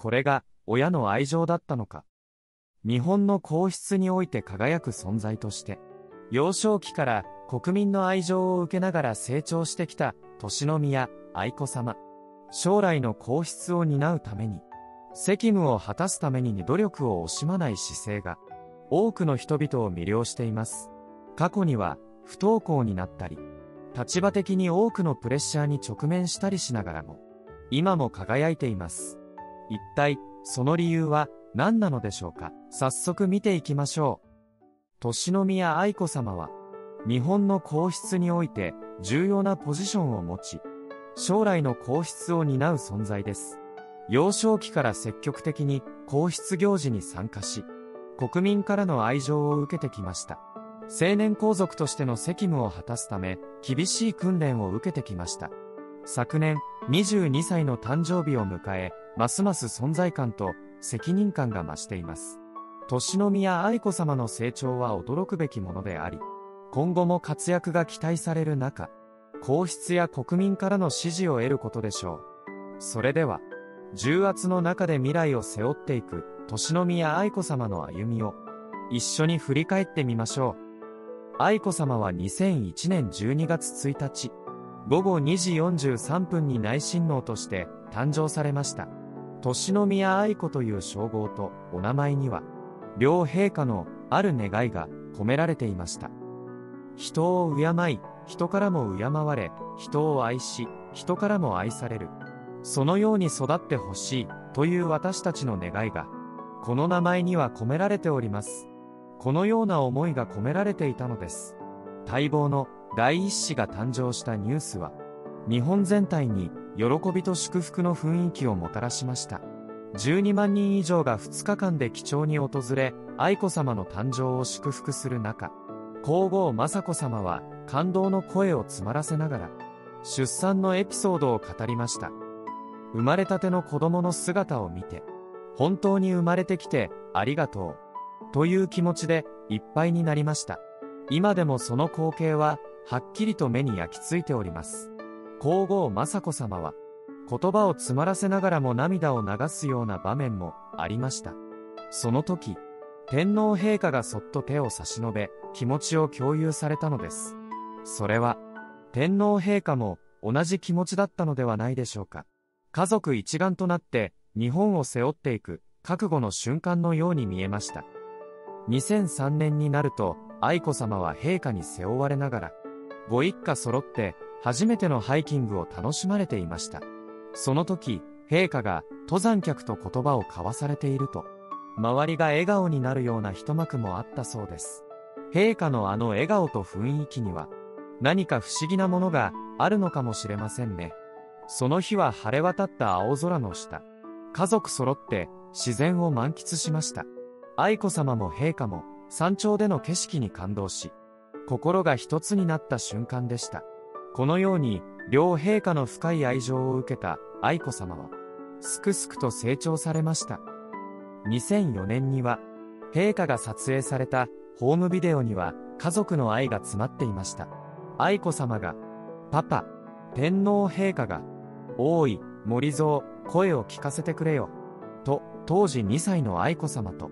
これが親の愛情だったのか。日本の皇室において輝く存在として、幼少期から国民の愛情を受けながら成長してきた敬宮愛子さま。将来の皇室を担うために、責務を果たすために努力を惜しまない姿勢が、多くの人々を魅了しています。過去には、不登校になったり、立場的に多くのプレッシャーに直面したりしながらも、今も輝いています。一体、その理由は何なのでしょうか。早速見ていきましょう。敬宮愛子さまは、日本の皇室において重要なポジションを持ち、将来の皇室を担う存在です。幼少期から積極的に皇室行事に参加し、国民からの愛情を受けてきました。成年皇族としての責務を果たすため、厳しい訓練を受けてきました。昨年、22歳の誕生日を迎え、ますます存在感と責任感が増しています。敬宮愛子さまの成長は驚くべきものであり、今後も活躍が期待される中、皇室や国民からの支持を得ることでしょう。それでは、重圧の中で未来を背負っていく敬宮愛子さまの歩みを一緒に振り返ってみましょう。愛子さまは2001年12月1日、午後2時43分に内親王として誕生されました。敬宮愛子という称号とお名前には、両陛下のある願いが込められていました。人を敬い、人からも敬われ、人を愛し、人からも愛される。そのように育ってほしい、という私たちの願いが、この名前には込められております。このような思いが込められていたのです。待望の第一子が誕生したニュースは、日本全体に喜びと祝福の雰囲気をもたらしました。12万人以上が2日間で記帳に訪れ、愛子さまの誕生を祝福する中、皇后雅子さまは、感動の声を詰まらせながら、出産のエピソードを語りました。生まれたての子供の姿を見て、本当に生まれてきてありがとう、という気持ちでいっぱいになりました。今でもその光景は、はっきりと目に焼き付いております。皇后雅子さまは、言葉を詰まらせながらも涙を流すような場面もありました。その時、天皇陛下がそっと手を差し伸べ、気持ちを共有されたのです。それは、天皇陛下も同じ気持ちだったのではないでしょうか。家族一丸となって日本を背負っていく覚悟の瞬間のように見えました。2003年になると、愛子さまは陛下に背負われながら、ご一家揃って初めてのハイキングを楽しまれていました。その時、陛下が登山客と言葉を交わされていると、周りが笑顔になるような一幕もあったそうです。陛下のあの笑顔と雰囲気には、何か不思議なものがあるのかもしれませんね。その日は晴れ渡った青空の下。家族揃って自然を満喫しました。愛子さまも陛下も山頂での景色に感動し、心が一つになった瞬間でした。このように両陛下の深い愛情を受けた愛子さまは、すくすくと成長されました。2004年には、陛下が撮影されたホームビデオには家族の愛が詰まっていました。愛子さまが、パパ、天皇陛下が、おーい、森蔵、声を聞かせてくれよ、と、当時2歳の愛子さまと、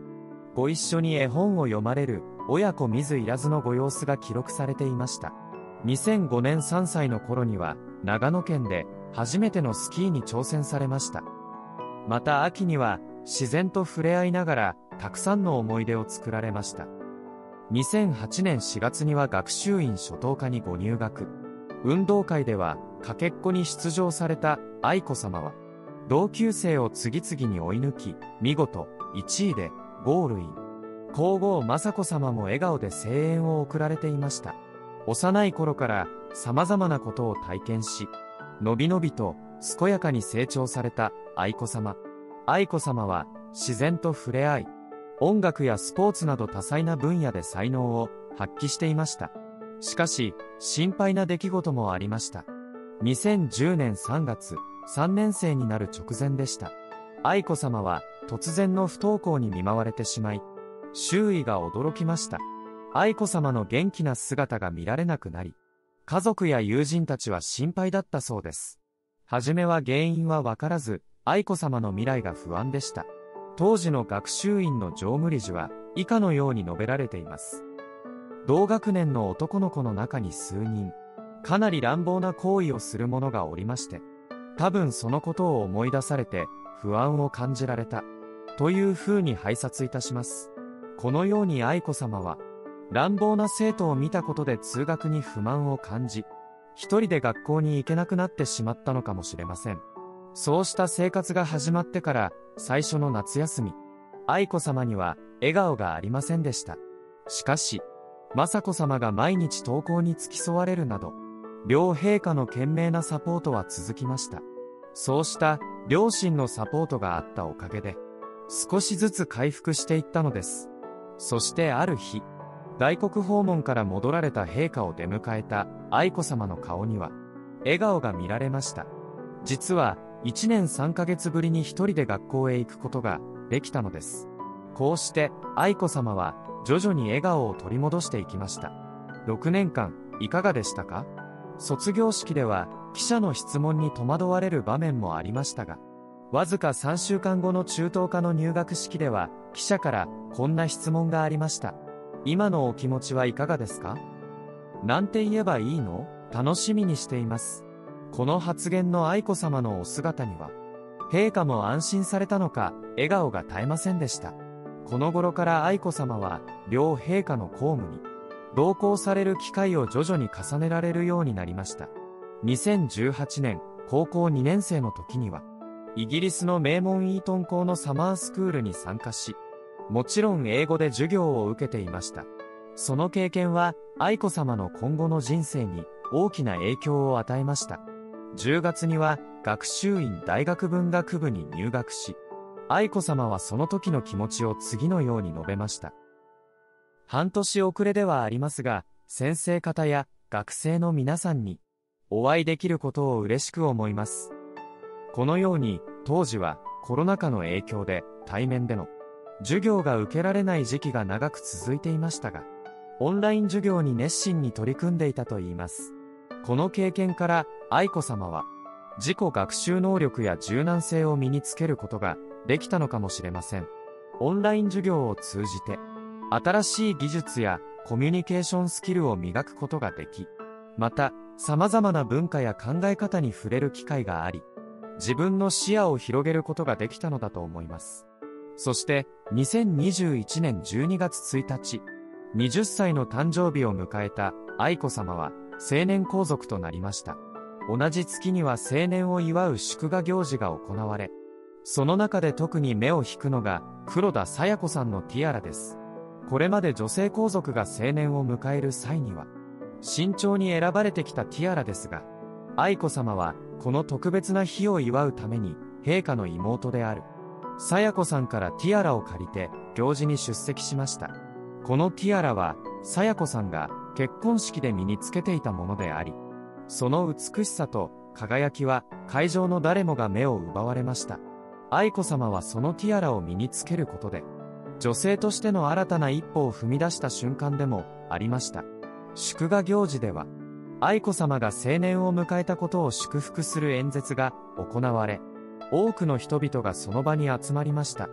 ご一緒に絵本を読まれる、親子見ずいらずのご様子が記録されていました。2005年3歳の頃には、長野県で、初めてのスキーに挑戦されました。また秋には、自然と触れ合いながら、たくさんの思い出を作られました。2008年4月には学習院初等科にご入学。運動会ではかけっこに出場された愛子さまは、同級生を次々に追い抜き、見事1位でゴールイン。皇后雅子さまも笑顔で声援を送られていました。幼い頃から様々なことを体験し、のびのびと健やかに成長された愛子さま。愛子さまは自然と触れ合い、音楽やスポーツなど多彩な分野で才能を発揮していました。しかし、心配な出来事もありました。2010年3月、3年生になる直前でした。愛子さまは突然の不登校に見舞われてしまい、周囲が驚きました。愛子さまの元気な姿が見られなくなり、家族や友人たちは心配だったそうです。はじめは原因はわからず、愛子さまの未来が不安でした。当時の学習院の常務理事は以下のように述べられています。同学年の男の子の中に数人、かなり乱暴な行為をする者がおりまして、多分そのことを思い出されて不安を感じられた、というふうに拝察いたします。このように愛子さまは、乱暴な生徒を見たことで通学に不満を感じ、一人で学校に行けなくなってしまったのかもしれません。そうした生活が始まってから最初の夏休み、愛子さまには笑顔がありませんでした。しかし、雅子さまが毎日登校に付き添われるなど、両陛下の懸命なサポートは続きました。そうした両親のサポートがあったおかげで、少しずつ回復していったのです。そしてある日、外国訪問から戻られた陛下を出迎えた愛子さまの顔には、笑顔が見られました。実は、1年3ヶ月ぶりに一人で学校へ行くことができたのです。こうして、愛子さまは徐々に笑顔を取り戻していきました。6年間、いかがでしたか？卒業式では、記者の質問に戸惑われる場面もありましたが、わずか3週間後の中等科の入学式では、記者からこんな質問がありました。今のお気持ちはいかがですか？なんて言えばいいの？楽しみにしています。この発言の愛子さまのお姿には、陛下も安心されたのか、笑顔が絶えませんでした。この頃から愛子さまは、両陛下の公務に、同行される機会を徐々に重ねられるようになりました。2018年、高校2年生の時には、イギリスの名門イートン校のサマースクールに参加し、もちろん英語で授業を受けていました。その経験は、愛子さまの今後の人生に大きな影響を与えました。10月には、学習院大学文学部に入学し、愛子さまはその時の気持ちを次のように述べました。半年遅れではありますが、先生方や学生の皆さんにお会いできることを嬉しく思います。このように、当時はコロナ禍の影響で対面での授業が受けられない時期が長く続いていましたが、オンライン授業に熱心に取り組んでいたといいます。この経験から愛子さまは、自己学習能力や柔軟性を身につけることができたのかもしれません。オンライン授業を通じて、新しい技術やコミュニケーションスキルを磨くことができ、また、様々な文化や考え方に触れる機会があり、自分の視野を広げることができたのだと思います。そして、2021年12月1日、20歳の誕生日を迎えた愛子さまは成年皇族となりました。同じ月には成年を祝う祝賀行事が行われ、その中で特に目を引くのが黒田清子さんのティアラです。これまで女性皇族が成年を迎える際には、慎重に選ばれてきたティアラですが、愛子さまはこの特別な日を祝うために陛下の妹である清子さんからティアラを借りて行事に出席しました。このティアラは清子さんが結婚式で身につけていたものであり、その美しさと輝きは会場の誰もが目を奪われました。愛子さまはそのティアラを身につけることで、女性としての新たな一歩を踏み出した瞬間でもありました。祝賀行事では、愛子さまが成年を迎えたことを祝福する演説が行われ、多くの人々がその場に集まりました。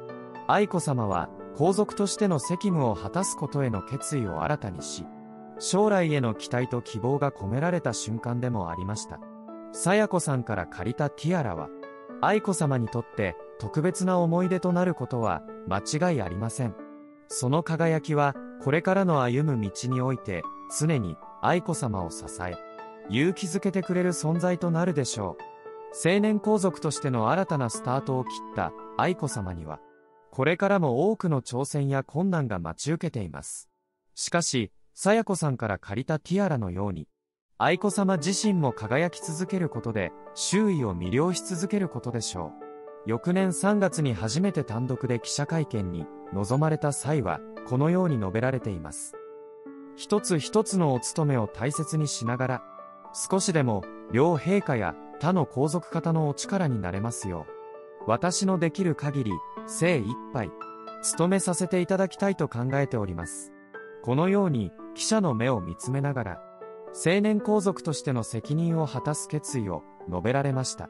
愛子さまは、皇族としての責務を果たすことへの決意を新たにし、将来への期待と希望が込められた瞬間でもありました。清子さんから借りたティアラは、愛子さまにとって特別な思い出となることは間違いありません。その輝きは、これからの歩む道において、常に愛子さまを支え、勇気づけてくれる存在となるでしょう。成年皇族としての新たなスタートを切った愛子さまには、これからも多くの挑戦や困難が待ち受けています。しかし、清子さんから借りたティアラのように、愛子さま自身も輝き続けることで、周囲を魅了し続けることでしょう。翌年3月に初めて単独で記者会見に臨まれた際は、このように述べられています。一つ一つのお務めを大切にしながら、少しでも両陛下や他の皇族方のお力になれますよう、私のできる限り精一杯務めさせていただきたいと考えております。このように記者の目を見つめながら、成年皇族としての責任を果たす決意を述べられました。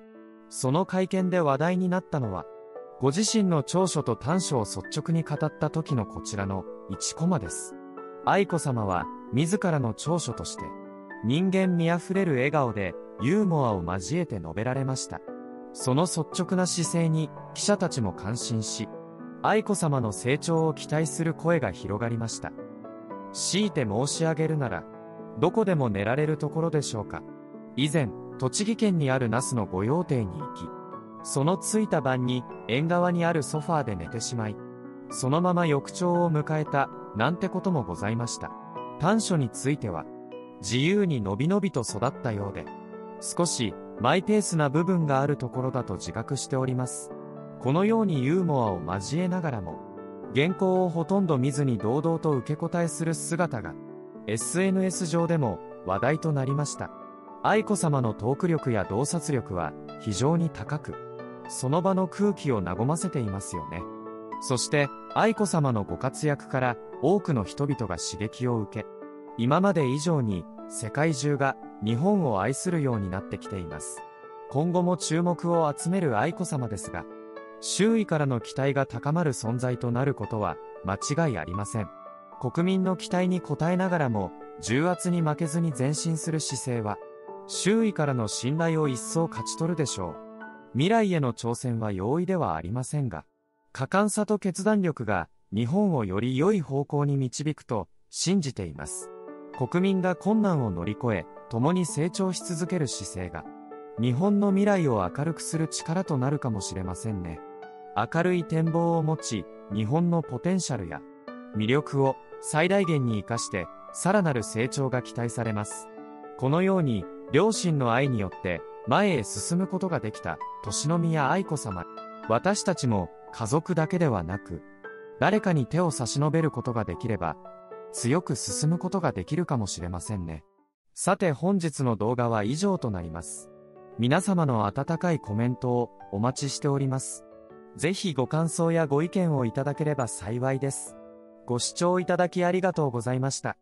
その会見で話題になったのは、ご自身の長所と短所を率直に語った時のこちらの1コマです。愛子さまは、自らの長所として、人間味あふれる笑顔で、ユーモアを交えて述べられました。その率直な姿勢に、記者たちも感心し、愛子さまの成長を期待する声が広がりました。強いて申し上げるなら、どこでも寝られるところでしょうか。以前、栃木県にある那須の御用邸に行き、その着いた晩に縁側にあるソファーで寝てしまい、そのまま翌朝を迎えた、なんてこともございました。短所については、自由にのびのびと育ったようで、少しマイペースな部分があるところだと自覚しております。このようにユーモアを交えながらも、原稿をほとんど見ずに堂々と受け答えする姿が、SNS 上でも話題となりました。愛子さまのトーク力や洞察力は非常に高く、その場の空気を和ませていますよね。そして、愛子さまのご活躍から多くの人々が刺激を受け、今まで以上に世界中が日本を愛するようになってきています。今後も注目を集める愛子さまですが、周囲からの期待が高まる存在となることは間違いありません。国民の期待に応えながらも、重圧に負けずに前進する姿勢は、周囲からの信頼を一層勝ち取るでしょう。未来への挑戦は容易ではありませんが、果敢さと決断力が日本をより良い方向に導くと信じています。国民が困難を乗り越え、共に成長し続ける姿勢が、日本の未来を明るくする力となるかもしれませんね。明るい展望を持ち、日本のポテンシャルや魅力を最大限に活かして、さらなる成長が期待されます。このように、両親の愛によって前へ進むことができた敬宮愛子さま。私たちも家族だけではなく、誰かに手を差し伸べることができれば、強く進むことができるかもしれませんね。さて本日の動画は以上となります。皆様の温かいコメントをお待ちしております。ぜひご感想やご意見をいただければ幸いです。ご視聴いただきありがとうございました。